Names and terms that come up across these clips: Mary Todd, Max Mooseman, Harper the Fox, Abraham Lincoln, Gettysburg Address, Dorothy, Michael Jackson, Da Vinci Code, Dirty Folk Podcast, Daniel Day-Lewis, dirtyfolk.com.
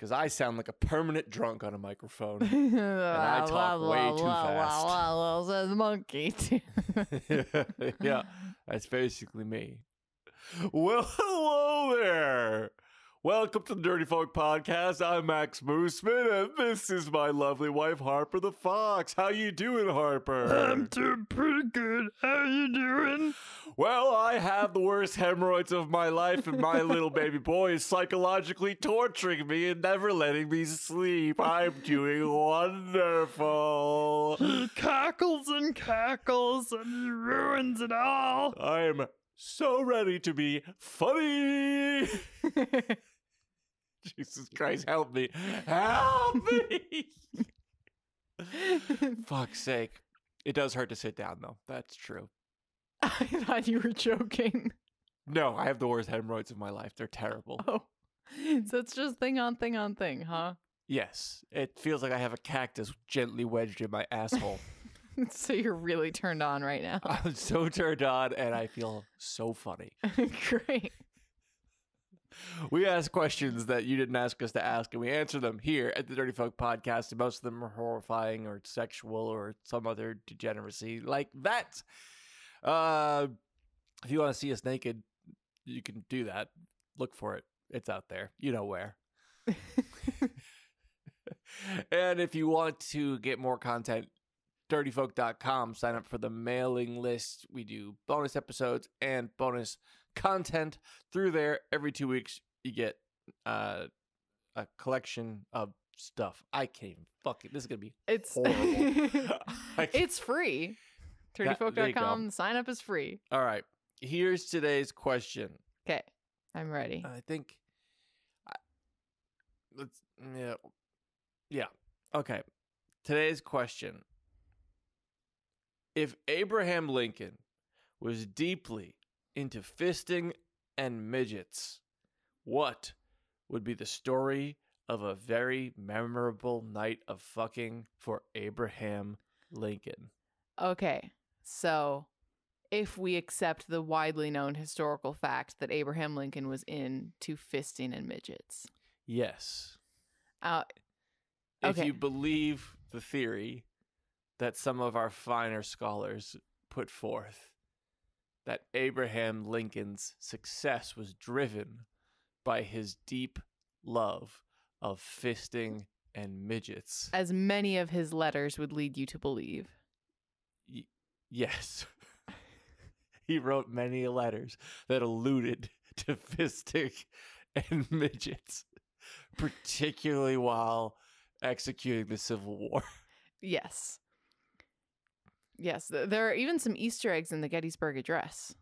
because I sound like a permanent drunk on a microphone, and I talk way too fast. Says monkey too. Yeah, that's basically me. Well, hello there. Welcome to the Dirty Folk Podcast. I'm Max Mooseman, and this is my lovely wife, Harper the Fox. How you doing, Harper? I'm doing pretty good. How you doing? Well, I have the worst hemorrhoids of my life, and my little baby boy is psychologically torturing me and never letting me sleep. I'm doing wonderful. He cackles and cackles, and he ruins it all. I'm so ready to be funny. Jesus Christ, help me. Help me. Fuck's sake. It does hurt to sit down, though. That's true. I thought you were joking. No, I have the worst hemorrhoids of my life. They're terrible. Oh, so it's just thing on thing on thing, huh? Yes. It feels like I have a cactus gently wedged in my asshole. So you're really turned on right now. I'm so turned on, and I feel so funny. Great. We asked questions that you didn't ask us to ask, and we answer them here at the Dirty Folk Podcast, and most of them are horrifying or sexual or some other degeneracy like that. If you want to see us naked, you can do that. Look for it. It's out there. You know where. And if you want to get more content, dirtyfolk.com. Sign up for the mailing list. We do bonus episodes and bonus content through there. Every 2 weeks, you get a collection of stuff. I can't even fucking. This is going to be horrible. It's free. dirtyfolk.com. Sign up is free. All right. Here's today's question. Okay. I'm ready. I think. Let's. Yeah. Yeah. Okay. Today's question. If Abraham Lincoln was deeply into fisting and midgets, what would be the story of a very memorable night of fucking for Abraham Lincoln? Okay, so if we accept the widely known historical fact that Abraham Lincoln was into fisting and midgets. Yes. If you believe the theory that some of our finer scholars put forth, that Abraham Lincoln's success was driven by his deep love of fisting and midgets. As many of his letters would lead you to believe. Yes. He wrote many letters that alluded to fisting and midgets, particularly while executing the Civil War. Yes. Yes, there are even some Easter eggs in the Gettysburg Address,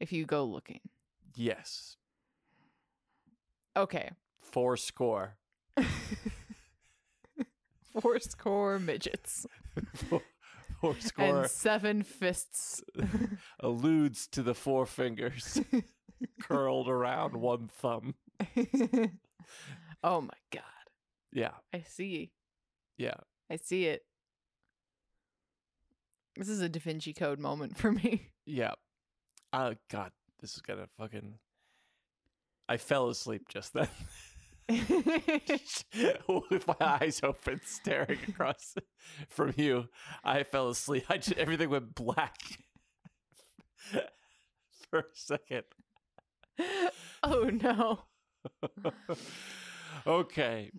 if you go looking. Yes. Okay. 4 score. 4 score midgets. 4 score. And 7 fists. Alludes to the 4 fingers curled around 1 thumb. Oh, my God. Yeah. I see. Yeah. I see it. This is a Da Vinci Code moment for me. Yeah. Oh, God. This is going to fucking... I fell asleep just then. With my eyes open, staring across from you, I fell asleep. Everything went black for a second. Oh, no. Okay.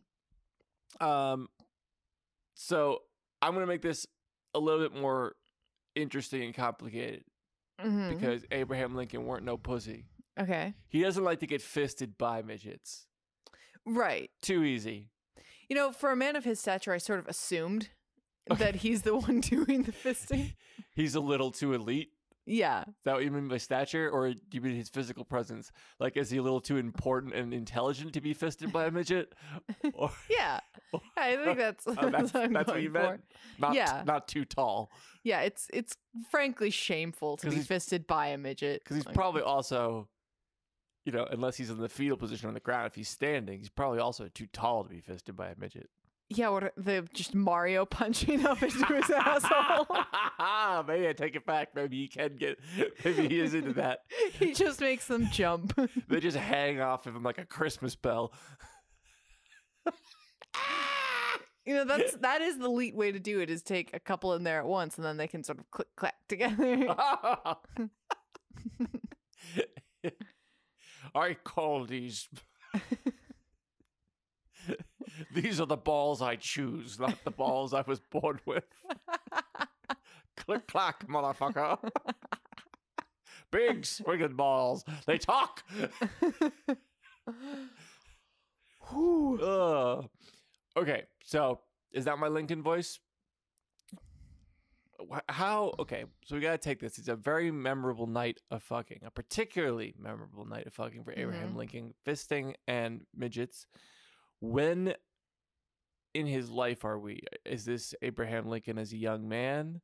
So I'm going to make this a little bit more interesting and complicated, because Abraham Lincoln weren't no pussy. Okay. He doesn't like to get fisted by midgets. Right. Too easy. You know, for a man of his stature, I sort of assumed that he's the one doing the fisting. He's a little too elite. Yeah. Is that what you mean by stature, or do you mean his physical presence? Like, is he a little too important and intelligent to be fisted by a midget? Or, yeah. I think that's what you meant? Not too tall. Yeah, it's frankly shameful to be fisted by a midget. Because he's probably also, you know, unless he's in the fetal position on the ground, if he's standing, he's probably also too tall to be fisted by a midget. Yeah, what the just Mario punching up into his asshole. Maybe I take it back. Maybe he is into that. He just makes them jump. They just hang off of him like a Christmas bell. You know, that is the elite way to do it, is take a couple in there at once and then they can sort of click clack together. I call these these are the balls I choose, not the balls I was born with. Click clack, motherfucker. Big swinging balls. They talk. Okay, so is that my Lincoln voice? How? Okay, so we got to take this. It's a very memorable night of fucking, a particularly memorable night of fucking for Abraham Lincoln, fisting and midgets. When in his life are we? Is this Abraham Lincoln as a young man?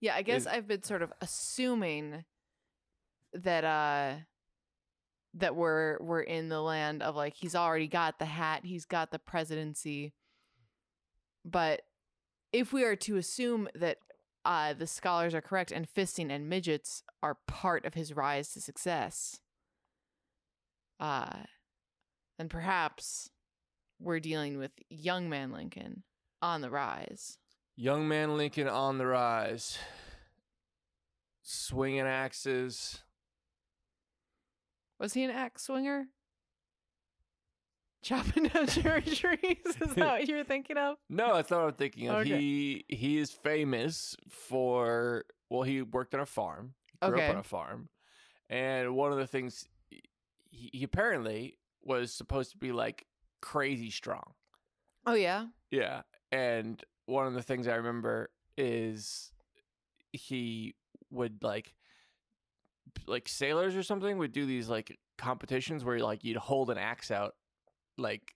Yeah, I guess I've been sort of assuming that that we're in the land of, like, he's already got the hat, he's got the presidency. But if we are to assume that the scholars are correct and fisting and midgets are part of his rise to success, then perhaps we're dealing with young man Lincoln on the rise. Young man Lincoln on the rise, swinging axes. Was he an axe swinger? Chopping down cherry trees? Is that what you were thinking of? No, that's not what I'm thinking of. Okay. He is famous for, well, he worked on a farm. He grew up on a farm. And one of the things, he apparently was supposed to be, like, crazy strong. Oh, yeah? Yeah. And one of the things I remember is he would, like sailors or something would do these, like, competitions where, like, you'd hold an axe out, like,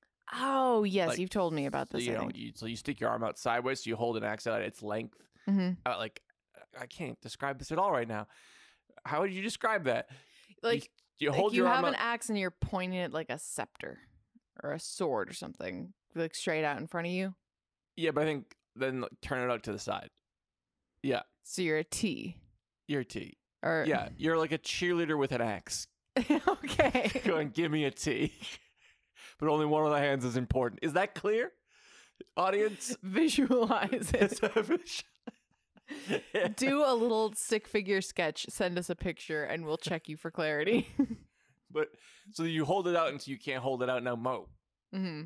you've told me about this. So you stick your arm out sideways, so you hold an axe out at its length. Like, I can't describe this at all right now. How would you describe that? Like, you hold like your arm out. You have an axe and you're pointing it like a scepter or a sword or something, like straight out in front of you. Yeah, but I think then, like, turn it up to the side. Yeah. So you're a T. You're a T. Or... yeah, you're like a cheerleader with an axe. Okay. Going, give me a T. But only one of the hands is important. Is that clear? Audience? Visualize it. Do a little stick figure sketch. Send us a picture and we'll check you for clarity. But so you hold it out until you can't hold it out no more. Mm-hmm.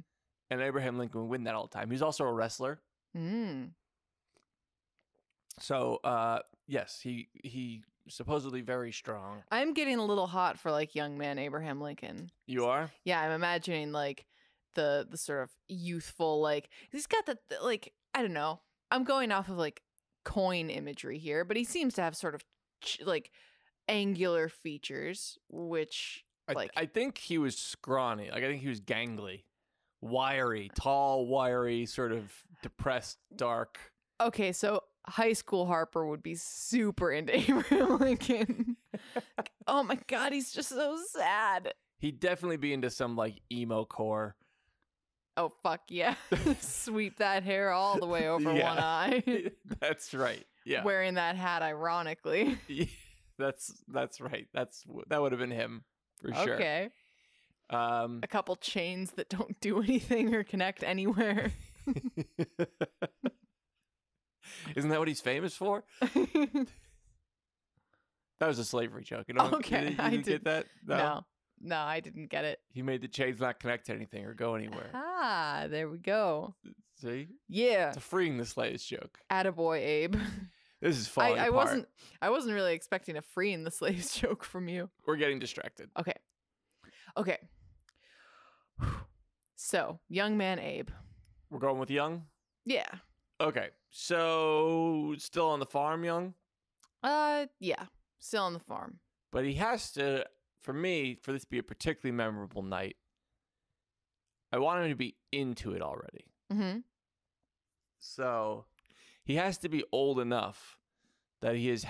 And Abraham Lincoln would win that all the time. He's also a wrestler. So, yes, he supposedly very strong. I'm getting a little hot for, like, young man Abraham Lincoln. You are? Yeah, I'm imagining, like, the sort of youthful, like, he's got the like, I don't know. I'm going off of, like, coin imagery here, but he seems to have sort of like angular features, which like I think he was scrawny. Like, I think he was gangly, wiry, tall, wiry, sort of depressed, dark. Okay, so high school Harper would be super into Abraham Lincoln. Oh my God, he's just so sad. He'd definitely be into some, like, emo core. Oh, fuck yeah. Sweep that hair all the way over one eye. That's right. Yeah. Wearing that hat ironically. Yeah, that's right. That would have been him for sure. Okay. A couple chains that don't do anything or connect anywhere. Isn't that what he's famous for? That was a slavery joke. You know, okay, I didn't get that. No, I didn't get it. He made the chains not connect to anything or go anywhere. Ah, there we go. See? Yeah, it's a freeing the slaves joke. Attaboy, Abe. This is falling apart. I wasn't really expecting a freeing the slaves joke from you. We're getting distracted. Okay. So, young man Abe. We're going with young? Yeah. Okay, so still on the farm, young? Yeah, still on the farm. But he has to, for me, for this to be a particularly memorable night, I want him to be into it already. So he has to be old enough that he's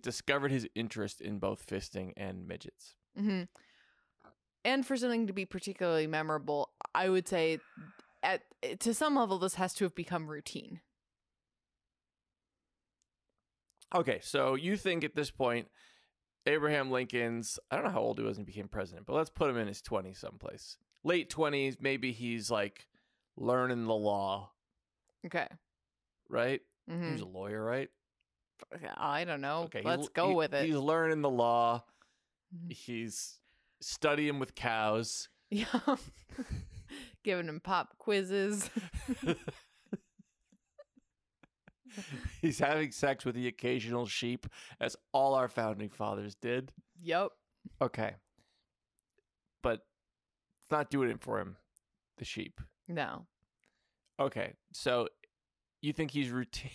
discovered his interest in both fisting and midgets. And for something to be particularly memorable, I would say... To some level, this has to have become routine. Okay, so you think at this point Abraham Lincoln's, I don't know how old he was when he became president, but let's put him in his 20s someplace. Late 20s, maybe he's like learning the law. Okay. Right? Mm-hmm. He was a lawyer, right? I don't know. Okay, Let's go with it. He's learning the law. Mm-hmm. He's studying with cows. Yeah. Giving him pop quizzes. He's having sex with the occasional sheep, as all our founding fathers did. Yep. Okay. But it's not doing it for him, the sheep. No. Okay. So you think he's routine?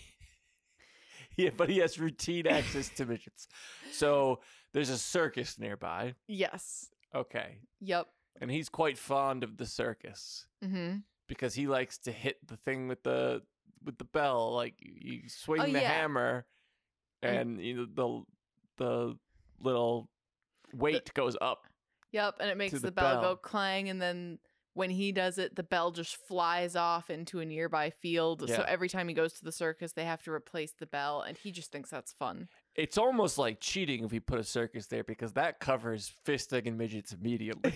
Yeah, but he has routine access to missions. So there's a circus nearby. Yes. Okay. Yep. And he's quite fond of the circus. Mm-hmm. Because he likes to hit the thing with the bell, like you swing hammer, and you know, the little weight goes up. Yep, and it makes the bell go clang, and then when he does it, the bell just flies off into a nearby field. Yeah. So every time he goes to the circus, they have to replace the bell, and he just thinks that's fun. It's almost like cheating if you put a circus there, because that covers fisting and midgets immediately.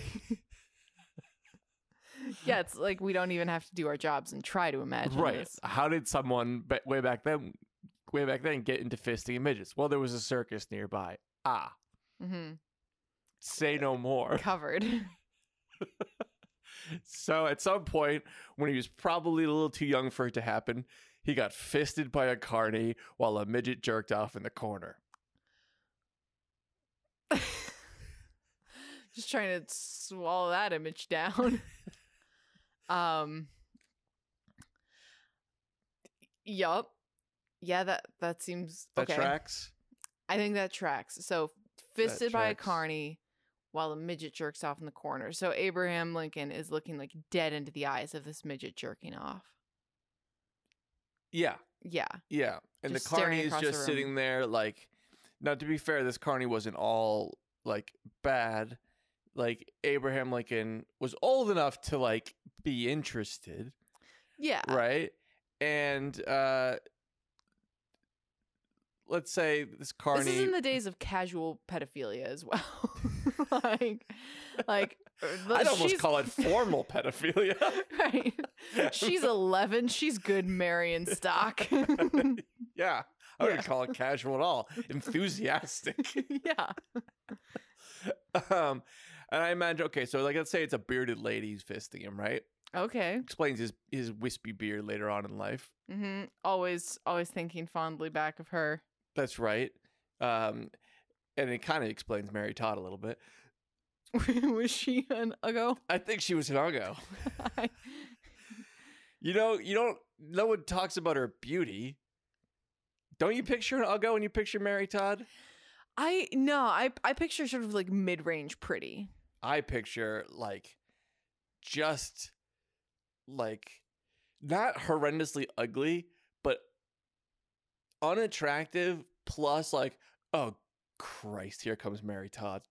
Yeah, it's like we don't even have to do our jobs and try to imagine. Right. This. How did someone way back then get into fisting and midgets? Well, there was a circus nearby. Ah. Mm-hmm. Say no more. Covered. So at some point, when he was probably a little too young for it to happen, he got fisted by a carny while a midget jerked off in the corner. Just trying to swallow that image down. Yup. Yeah, that seems okay. That tracks? I think that tracks. So fisted by a carny while a midget jerks off in the corner. So Abraham Lincoln is looking like dead into the eyes of this midget jerking off. Yeah. Yeah. Yeah. And the carny is just sitting there like... Now, to be fair, this carny wasn't all like bad. Like Abraham Lincoln was old enough to like be interested. Yeah. Right? And let's say this carny... This is in the days of casual pedophilia as well. like I'd almost call it formal pedophilia. Right. She's 11. She's good marrying stock. Yeah. I wouldn't call it casual at all. Enthusiastic. Yeah. And I imagine, okay, so like let's say it's a bearded lady who's fisting him, right? Okay. Explains his wispy beard later on in life. Mm-hmm. Always thinking fondly back of her. That's right. And it kind of explains Mary Todd a little bit. Was she an Uggo? I think she was an Uggo. You know, no one talks about her beauty. Don't you picture an Uggo when you picture Mary Todd? I picture sort of like mid-range pretty. I picture like just like not horrendously ugly, but unattractive plus like, oh Christ, here comes Mary Todd.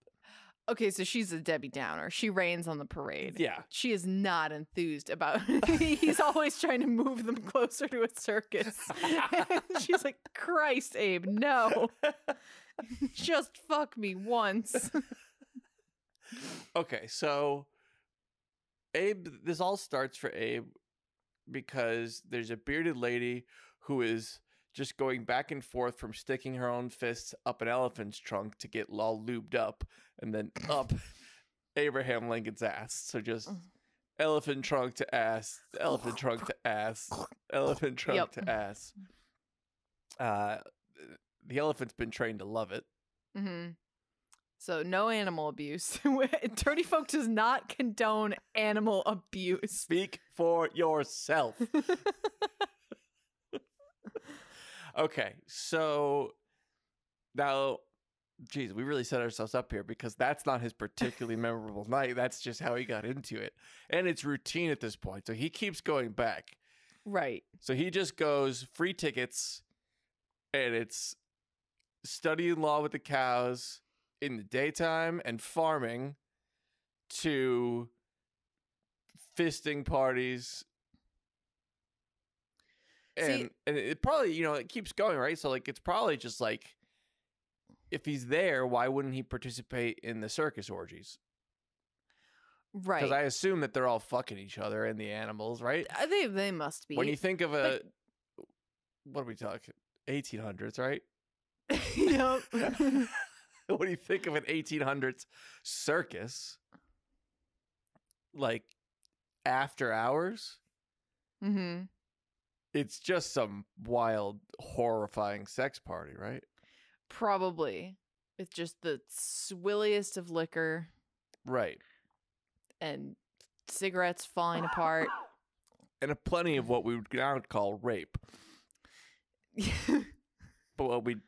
Okay, so she's a Debbie Downer. She rains on the parade. Yeah. She is not enthused about He's always trying to move them closer to a circus. And she's like, Christ, Abe, no. Just fuck me once. Okay, so Abe, this all starts for Abe because there's a bearded lady who is just going back and forth from sticking her own fists up an elephant's trunk to get all lubed up and then up Abraham Lincoln's ass. So just elephant trunk to ass, elephant trunk to ass, elephant trunk to ass. The elephant's been trained to love it. Mm-hmm. So no animal abuse. Dirty Folk does not condone animal abuse. Speak for yourself. Okay, so now, geez, we really set ourselves up here because that's not his particularly memorable night. That's just how he got into it. And it's routine at this point. So he keeps going back. Right. So he just goes free tickets and it's studying law with the cows in the daytime and farming to fisting parties. And it probably, you know, it keeps going, right? So, like, it's probably just like if he's there, why wouldn't he participate in the circus orgies? Right. Because I assume that they're all fucking each other and the animals, right? They must be. When you think of a... But... What are we talking? 1800s, right? Yep. When you think of an 1800s circus, like, after hours... Mm-hmm. It's just some wild, horrifying sex party, right? Probably. It's just the swilliest of liquor. Right. And cigarettes falling apart. And plenty of what we would now call rape.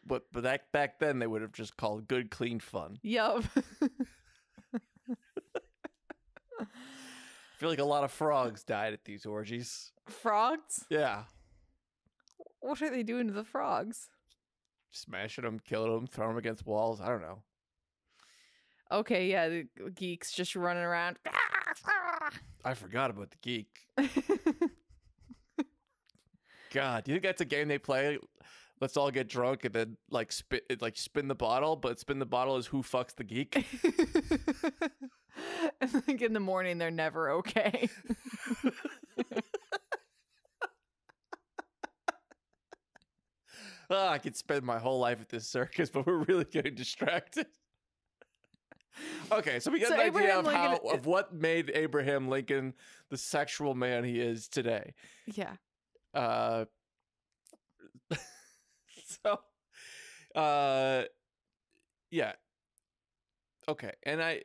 But back then they would have just called good, clean fun. Yup. I feel like a lot of frogs died at these orgies. Frogs? Yeah. What are they doing to the frogs? Smashing them, killing them, throwing them against walls. I don't know. Okay, yeah, the geeks just running around. I forgot about the geek. God, do you think that's a game they play? Let's all get drunk and then spin the bottle, but spin the bottle is who fucks the geek. And like in the morning, they're never okay. Oh, I could spend my whole life at this circus, but we're really getting distracted. Okay, so we got an idea of what made Abraham Lincoln the sexual man he is today. Yeah. So, yeah. Okay, and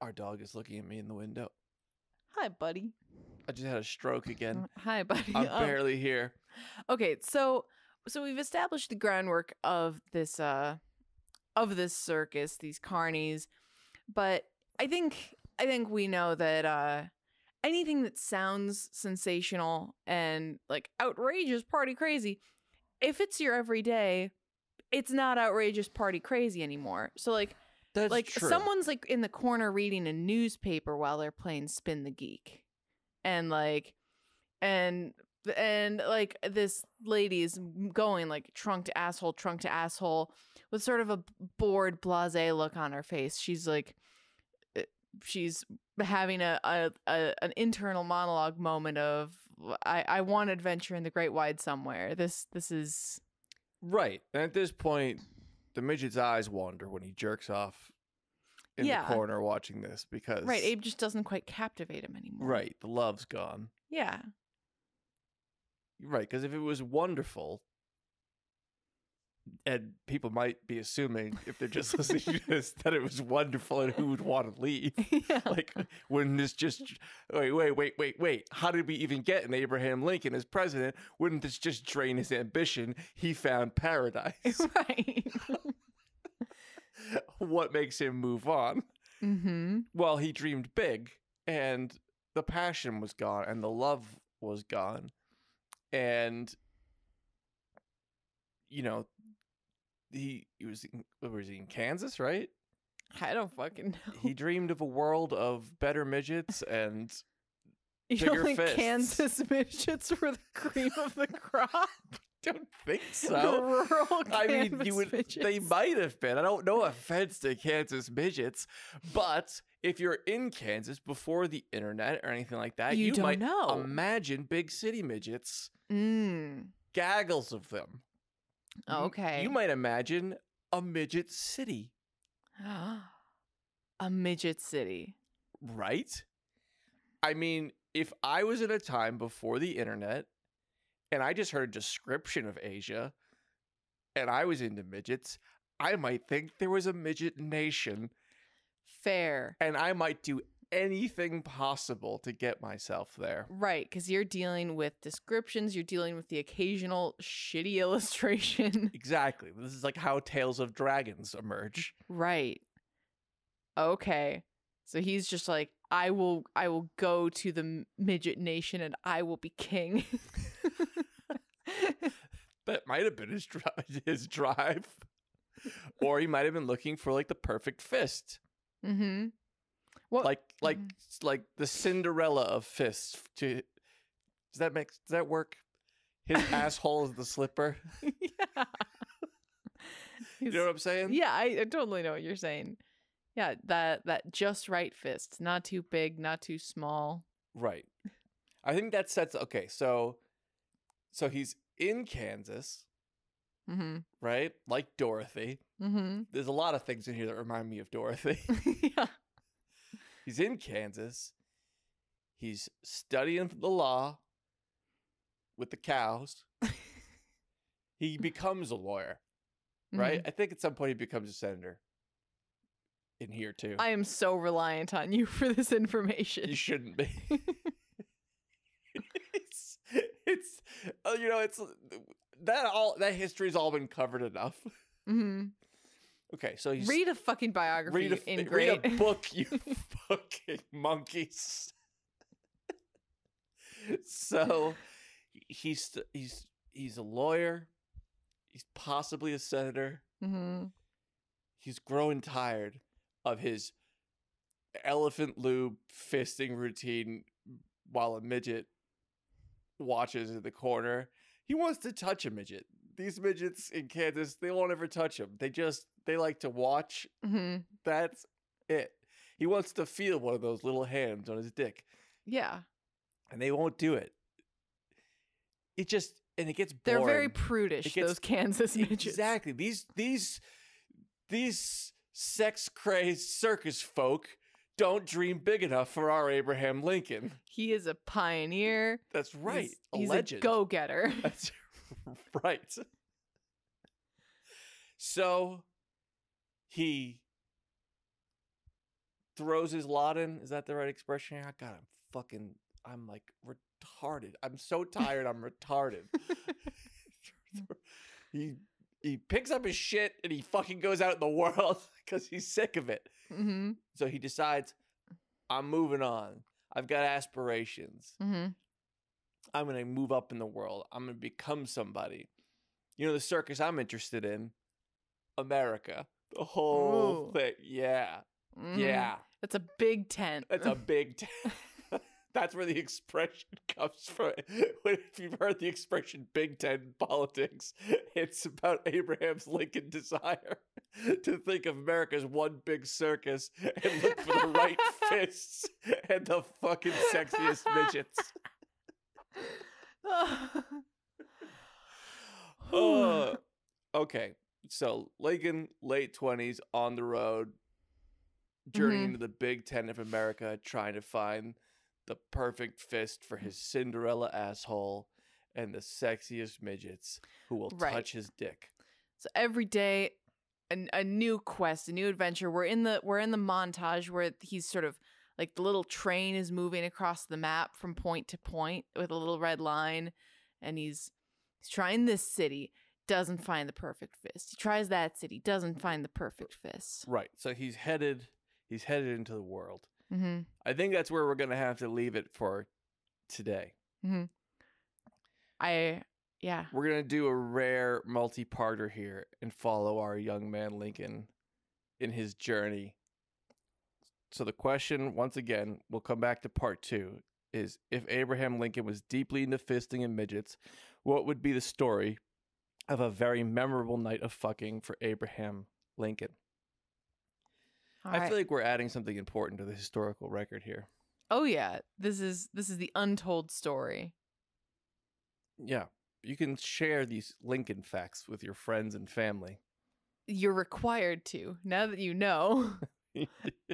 our dog is looking at me in the window. Hi, buddy. I just had a stroke again. Hi, buddy. I'm barely here. Okay, so we've established the groundwork of this circus, these carnies, but I think we know that anything that sounds sensational and like outrageous, party crazy, if it's your everyday, it's not outrageous, party crazy anymore. So like. That's like true. Someone's like in the corner reading a newspaper while they're playing Spin the Geek, and this lady is going like trunk to asshole, with sort of a bored, blasé look on her face. She's like, she's having an internal monologue moment of I want adventure in the great wide somewhere. This is right, and at this point. The midget's eyes wander when he jerks off in the corner watching this because... Right, Abe just doesn't quite captivate him anymore. Right, the love's gone. Yeah. Right, because if it was wonderful, and people might be assuming, if they're just listening to this, that it was wonderful and who would want to leave. Yeah. Like, wouldn't this just... Wait. How did we even get an Abraham Lincoln as president? Wouldn't this just drain his ambition? He found paradise. Right. What makes him move on? Mm-hmm. Well, he dreamed big, and the passion was gone, and the love was gone, and, you know... He was in Kansas, right? I don't fucking know. He dreamed of a world of better midgets and bigger fists. Kansas midgets were the cream of the crop? I don't think so. The rural midgets. They might have been. I don't know, offense to Kansas midgets, but if you're in Kansas before the internet or anything like that, you might imagine big city midgets, gaggles of them. Okay. You might imagine a midget city. A midget city. Right? I mean, if I was in a time before the internet and I just heard a description of Asia and I was into midgets, I might think there was a midget nation. Fair. And I might do anything possible to get myself there. Right, because you're dealing with descriptions, you're dealing with the occasional shitty illustration. Exactly. This is like how Tales of Dragons emerge. Right. Okay. So he's just like, I will go to the midget nation and I will be king. That might have been his drive. Or he might have been looking for like the perfect fist. Mm-hmm. What? Like the Cinderella of fists. Does that work? His asshole is the slipper. Yeah. You know what I'm saying? Yeah, I totally know what you're saying. Yeah, that just right fist. Not too big, not too small. Right. I think that sets... Okay, so he's in Kansas, mm-hmm. right? Like Dorothy. Mm-hmm. There's a lot of things in here that remind me of Dorothy. Yeah. He's in Kansas. He's studying the law with the cows. He becomes a lawyer, right? Mm-hmm. I think at some point he becomes a senator in here, too. I am so reliant on you for this information. You shouldn't be. It's you know, it's that history's all been covered enough. Mm-hmm. Okay, so you read a fucking biography. Read a book, you fucking monkeys. So he's a lawyer. He's possibly a senator. Mm-hmm. He's growing tired of his elephant lube fisting routine while a midget watches in the corner. He wants to touch a midget. These midgets in Kansas, they won't ever touch him. They like to watch. Mm-hmm. That's it. He wants to feel one of those little hands on his dick. Yeah. And they won't do it. It just... And it gets boring. They're very prudish, those Kansas midgets. Exactly. These sex-crazed circus folk don't dream big enough for our Abraham Lincoln. He is a pioneer. That's right. He's legend. A go-getter. That's right. So he throws his lot in. Is that the right expression? God, I'm like retarded. I'm so tired. I'm retarded. He picks up his shit and he fucking goes out in the world because he's sick of it. Mm-hmm. So he decides, I'm moving on. I've got aspirations. Mm-hmm. I'm going to move up in the world. I'm going to become somebody. You know, the circus I'm interested in, America, the whole thing. Yeah. Mm-hmm. Yeah. That's a big tent. That's a big tent. That's where the expression comes from. If you've heard the expression Big Ten politics, it's about Abraham Lincoln's desire to think of America as one big circus and look for the right fists and the fucking sexiest midgets. Okay, so Lincoln, late 20s, on the road, journeying to the Big Ten of America, trying to find... the perfect fist for his Cinderella asshole and the sexiest midgets who will touch his dick. So every day, a new quest, a new adventure. We're in the montage where he's sort of like the little train is moving across the map from point to point with a little red line, and he's trying this city, doesn't find the perfect fist. He tries that city, doesn't find the perfect fist. Right. So he's headed into the world. Mm-hmm. I think that's where we're going to have to leave it for today. Mm-hmm. We're going to do a rare multi-parter here and follow our young man Lincoln in his journey. So the question, once again, we'll come back to part 2, is if Abraham Lincoln was deeply into fisting and midgets, what would be the story of a very memorable night of fucking for Abraham Lincoln? I feel like we're adding something important to the historical record here. Oh yeah, this is the untold story. Yeah, you can share these Lincoln facts with your friends and family. You're required to, now that you know.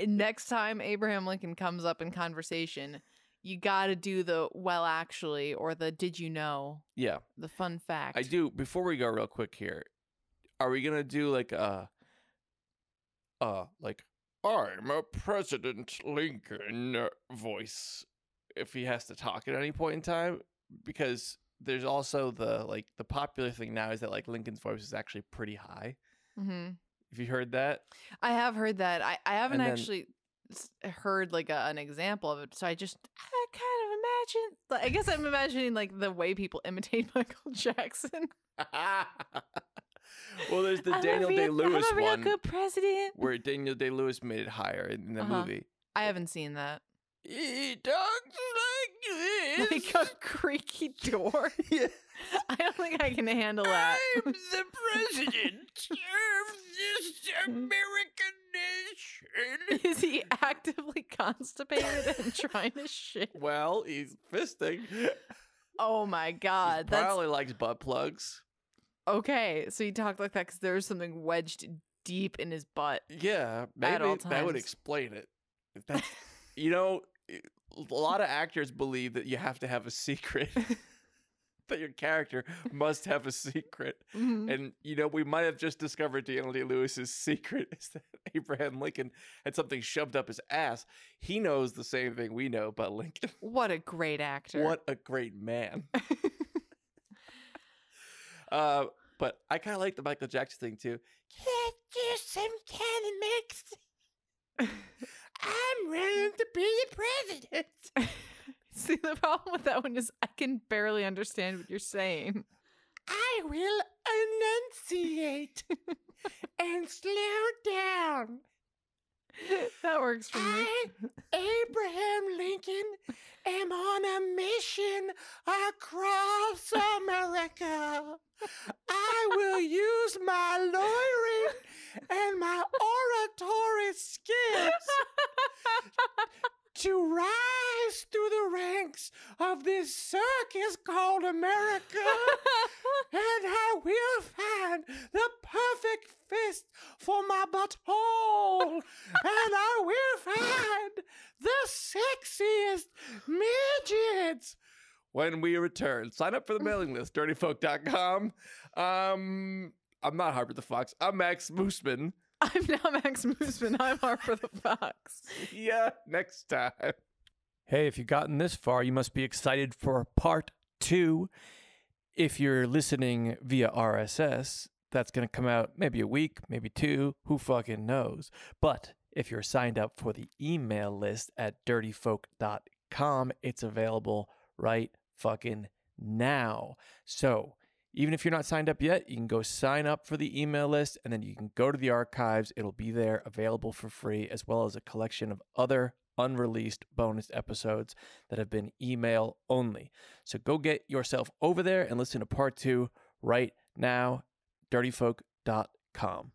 Next time Abraham Lincoln comes up in conversation, you got to do the well actually or the did you know? Yeah. The fun fact. I do. Before we go real quick here, are we going to do like a I'm a President Lincoln voice if he has to talk at any point in time, because there's also the popular thing now is that like Lincoln's voice is actually pretty high. Mm-hmm. Have you heard that? I have heard that. I haven't actually heard like an example of it. So I kind of imagine, I guess I'm imagining like the way people imitate Michael Jackson. Well, there's the Daniel Day-Lewis one. I'm a real good president. Where Daniel Day-Lewis made it higher in the movie. I haven't seen that. He talks like Like a creaky door? Yeah. I don't think I can handle that. I'm the president of this American nation. Is he actively constipated and trying to shit? Well, he's fisting. Oh my God. He probably likes butt plugs. Okay, so he talked like that because there's something wedged deep in his butt. Yeah, maybe that would explain it. If that's, you know, a lot of actors believe that you have to have a secret. That your character must have a secret. Mm-hmm. And, you know, we might have just discovered Daniel Day-Lewis's secret is that Abraham Lincoln had something shoved up his ass. He knows the same thing we know about Lincoln. What a great actor. What a great man. But I kind of like the Michael Jackson thing, too. Can't do some kind of mix. I'm running to be the president. See, the problem with that one is I can barely understand what you're saying. I will enunciate and slow down. That works for me. I, Abraham Lincoln, am on a mission across America. I will use my lawyering and my oratory skills to rise through the ranks of this circus called America, and I will find the perfect fist for my butthole, and I will find the sexiest midgets. When we return, sign up for the mailing list, dirtyfolk.com. I'm not Harper the Fox. I'm Max Mooseman. I'm now Max Mooseman. I'm Harper the Fox. Yeah, next time. Hey, if you've gotten this far, you must be excited for part 2. If you're listening via RSS, that's going to come out maybe a week, maybe 2. Who fucking knows? But if you're signed up for the email list at dirtyfolk.com, it's available right fucking now. So even if you're not signed up yet, you can go sign up for the email list, and then you can go to the archives. It'll be there available for free, as well as a collection of other unreleased bonus episodes that have been email only. So go get yourself over there and listen to part 2 right now, dirtyfolk.com.